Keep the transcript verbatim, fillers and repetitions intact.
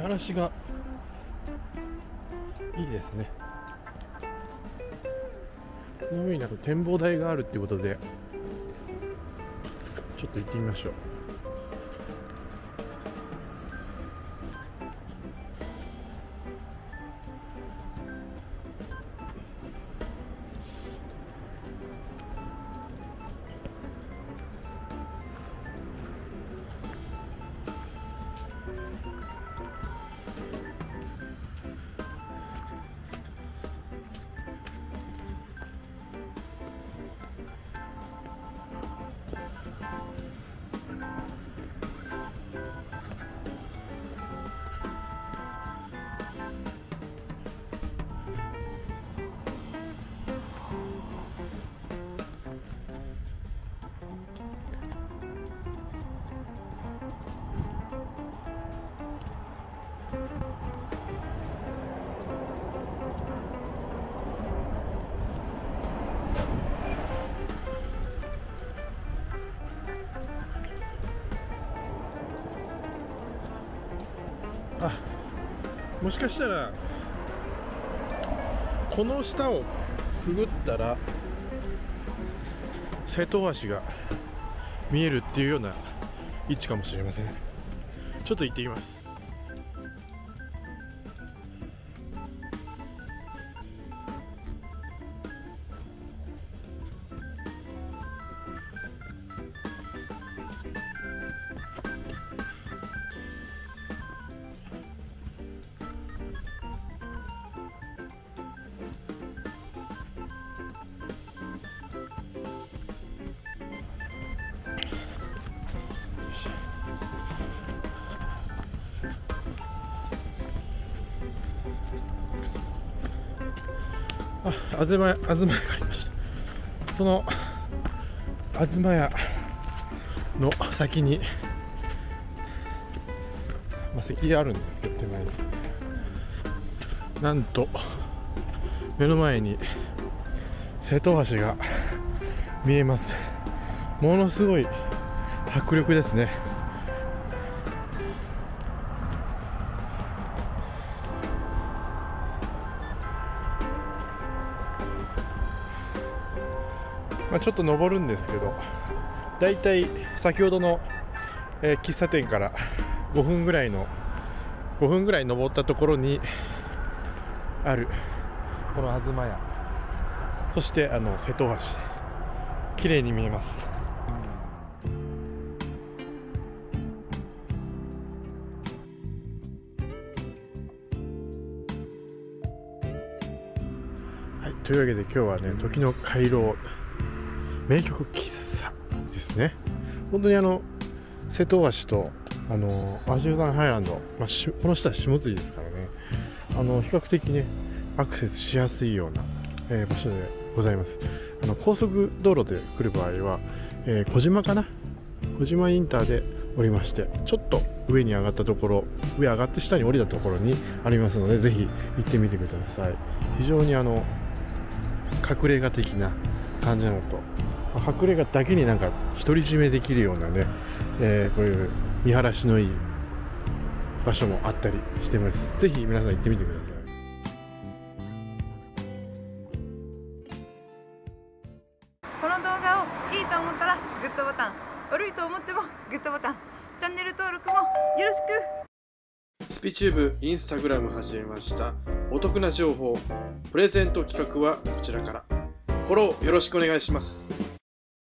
見晴らしがいいですね。この上になんか展望台があるっていうことでちょっと行ってみましょう。あ、もしかしたらこの下をくぐったら瀬戸大橋が見えるっていうような位置かもしれません。ちょっと行ってきます。あ、あずまや、あずまやがありました。そのあずまやの先に、まあ、石碑あるんですけど、手前になんと目の前に瀬戸大橋が見えます。ものすごい迫力ですね。まあちょっと登るんですけど、だいたい先ほどの、えー、喫茶店からごふんぐらいのごふんぐらい登ったところにあるこのあずまや、そしてあの瀬戸大橋、綺麗に見えます。というわけで今日はね、時の回廊名曲喫茶ですね。本当にあの瀬戸大橋とあの鷲羽山ハイランド、まあ、しこの下は下津ですからね、あの比較的ねアクセスしやすいような、えー、場所でございます。あの高速道路で来る場合は、えー、小島かな小島インターで降りまして、ちょっと上に上がったところ、上上がって下に降りたところにありますので、ぜひ行ってみてください。非常にあの隠れ家的な感じなのと、隠れ家だけになんか独り占めできるようなね、えー、こういう見晴らしのいい場所もあったりしてます。ぜひ皆さん行ってみてください。この動画をいいと思ったらグッドボタン、悪いと思ってもグッドボタン、チャンネル登録もよろしく。スピチューブ、インスタグラム始めました。お得な情報、プレゼント企画はこちらから。フォローよろしくお願いします。